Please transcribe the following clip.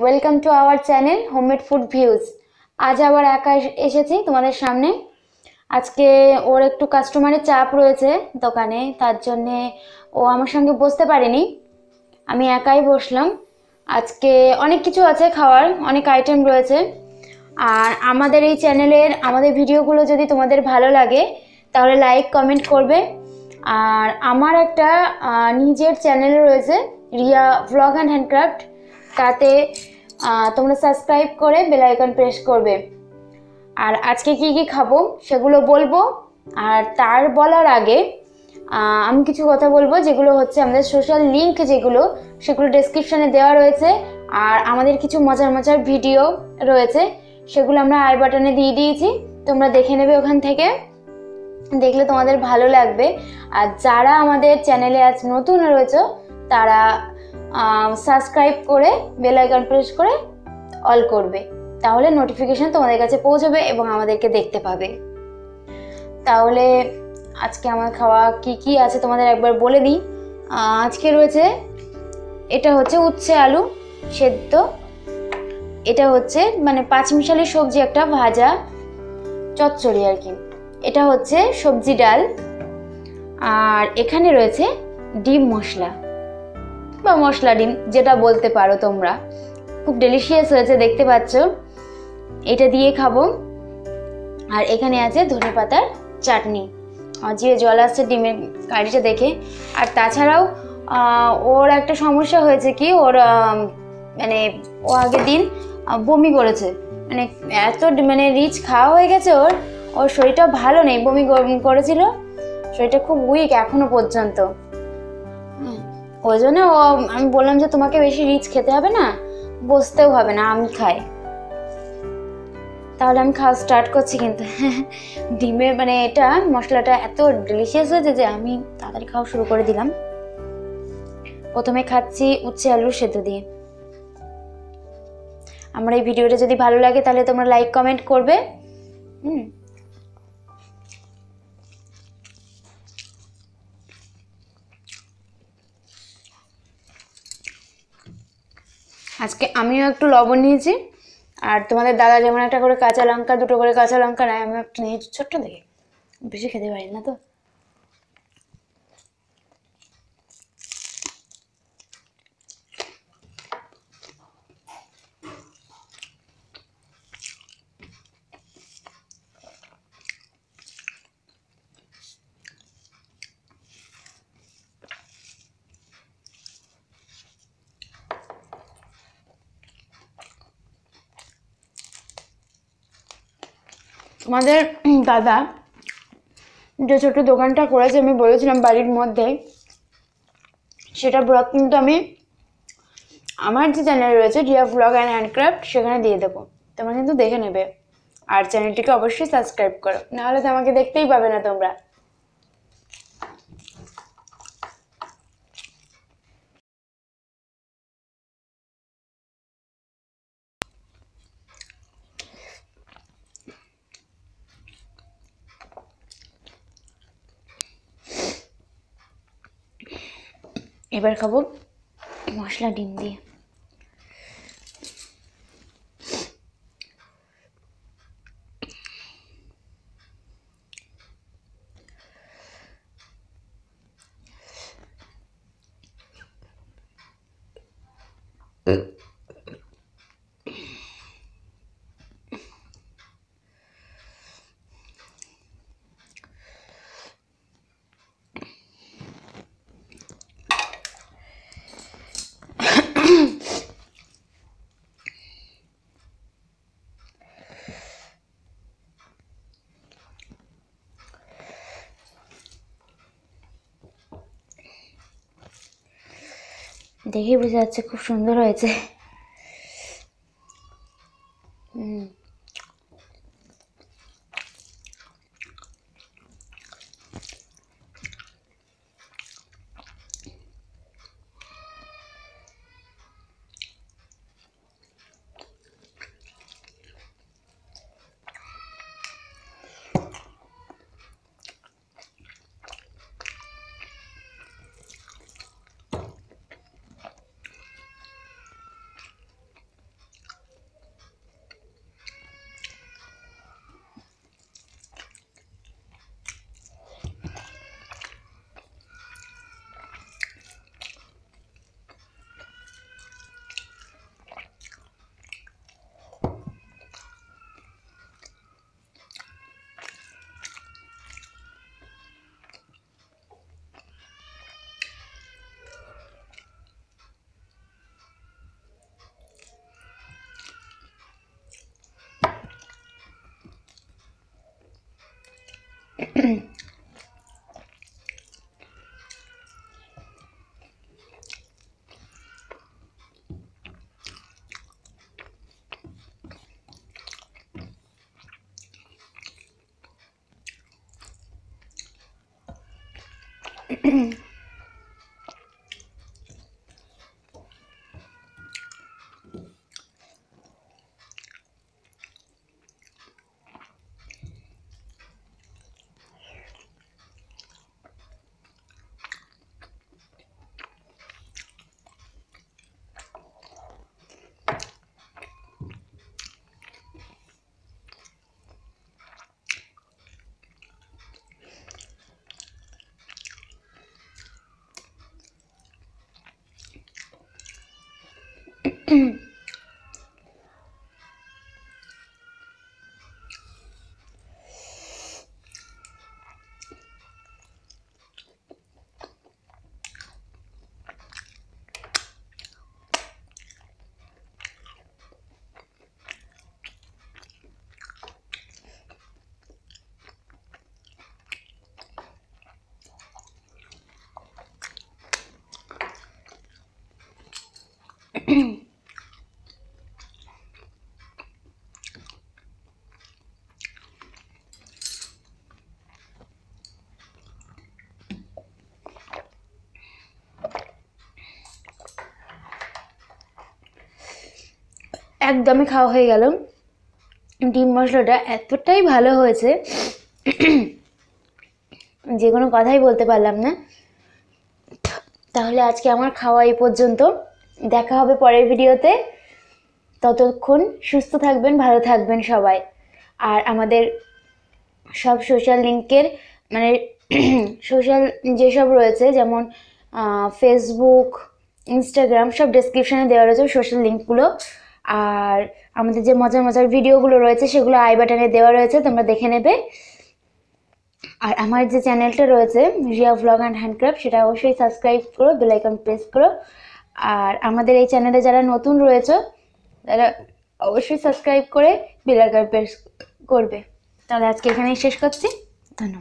Welcome to our channel home made food views. आज आबार एका एसेछि तुम्हारे सामने। आज के ओर एकटू कस्टमारे चाप रयेछे दोकाने, तार जन्य ओ आमार संगे बसते पारेनि, आमी एकाई बसलाम। आज के अनेक किछु आछे, खावार अनेक आइटेम रयेछे। आर आमादेर एई चैनेलेर आमादेर भिडियोगुलो जोदि तोमादेर भालो लागे ताहले लाइक कमेंट करबे। आर आमार एकटा निजेर चैनेल रयेछे रिया व्लग एंड हैंडक्राफ्ट, ताते तोमरा सबस्क्राइब करे बेल आइकन प्रेस करबे। और आज के की खाबो सेगुलो बोलबो। और तार बोलार आगे आमी किछु कथा बोलबो जेगुलो होच्छे आमादेर सोशल लिंक, जेगुलो सेगुलो डेस्क्रिप्शने देवा रयेछे। और आमादेर किछु मजार मजार भिडियो रयेछे, सेगुलो आमरा आई बाटने दिए दिएछि, तोमरा देखे नेबे। ओखान थेके देखले तोमादेर भालो लागबे। और जारा आमादेर चैनेले आज नतुन रयेछो तारा सबस्क्राइब करे बेल आइकन प्रेस करे अल करबे, ताहले नोटिफिकेशन तोमादेर काछे पौंछाबे एबं आमादेरके देखते पाबे। ताहले आजके आमार खावा की की आछे तोमादेर एकबार बोले दिई। आजके रयेछे, एटा होच्छे उচ্ছে आलू সেদ্ধ, এটা হচ্ছে মানে পাঁচমিশালি সবজি একটা ভাজা চচ্চড়ি আর কি। এটা হচ্ছে সবজি ডাল। আর এখানে রয়েছে ডিম মশলা বা মশলা ডিম যেটা বলতে পারো তোমরা। খুব ডেলিশিয়াস হয়েছে, দেখতে পাচ্ছ। এটা দিয়ে খাবো। আর এখানে আছে ধনে পাতার চাটনি। জিভে জল আসছে ডিমের কারিটা দেখে। আর তাছাড়াও ওর একটা সমস্যা হয়েছে কি, ওর মানে ও আগের দিন বমি করেছে, মানে এত মানে রিচ খাওয়া হয়ে গেছে ওর, ওর শরীরটা ভালো নেই, বমি করেছিল, শরীরটা খুব উইক এখনো পর্যন্ত। ওই জন্য আমি বললাম যে তোমাকে বেশি রিচ খেতে হবে না, বসতেও হবে না, আমি খাই। তাহলে আমি খাওয়া স্টার্ট করছি। কিন্তু ডিমের মানে এটা মশলাটা এত ডেলিশিয়াস হয়েছে যে আমি তাড়াতাড়ি খাওয়া শুরু করে দিলাম। প্রথমে খাচ্ছি উচ্ছে আলু সেদ্ধ দিয়ে। আমার এই ভিডিওটা যদি ভালো লাগে তাহলে তোমরা লাইক কমেন্ট করবে। আজকে আমিও একটু লবণ নিয়েছি। আর তোমাদের দাদা যেমন একটা করে কাঁচা লঙ্কা, দুটো করে কাঁচা লঙ্কা নেয়, আমি একটু নিয়েছি ছোট্ট দেখে, বেশি খেতে পারি না তো। তোমাদের দাদা যে ছোটো দোকানটা করেছে আমি বলেছিলাম বাড়ির মধ্যে, সেটা ব্লগ কিন্তু আমি আমার যে চ্যানেল রয়েছে রিয়া ব্লগ অ্যান্ড হ্যান্ডক্রাফট সেখানে দিয়ে দেবো, তোমরা কিন্তু দেখে নেবে। আর চ্যানেলটিকে অবশ্যই সাবস্ক্রাইব করো, নাহলে তো আমাকে দেখতেই পাবে না তোমরা। এবার খাবো মশলা ডিম দিয়ে। দেখে বোঝা যাচ্ছে খুব সুন্দর হয়েছে। एकदम ही खावा हो गल ডিম মশলাটা এতটাই ভালো হয়েছে যে কোনো কথাই বলতে পারলাম না। তাহলে আজকে আমার খাওয়া এই পর্যন্ত, দেখা হবে পরের ভিডিওতে। ততক্ষণ সুস্থ থাকবেন, ভালো থাকবেন সবাই। আর আমাদের সব সোশ্যাল লিঙ্কের মানে সোশ্যাল যেসব রয়েছে যেমন ফেসবুক, ইনস্টাগ্রাম সব ডেসক্রিপশানে দেওয়া রয়েছে সোশ্যাল লিঙ্কগুলো। আর আমাদের যে মজার মজার ভিডিওগুলো রয়েছে সেগুলো আই বাটনে দেওয়া রয়েছে, তোমরা দেখে নেবে। আর আমার যে চ্যানেলটা রয়েছে রিয়া ভ্লগ অ্যান্ড হ্যান্ডক্রাফট, সেটা অবশ্যই সাবস্ক্রাইব করো, বেল আইকন প্রেস করো। আর আমাদের এই চ্যানেলে যারা নতুন রয়েছে তারা অবশ্যই সাবস্ক্রাইব করে বেল আইকন প্রেস করবে। তাহলে আজকে এখানেই শেষ করছি, ধন্যবাদ।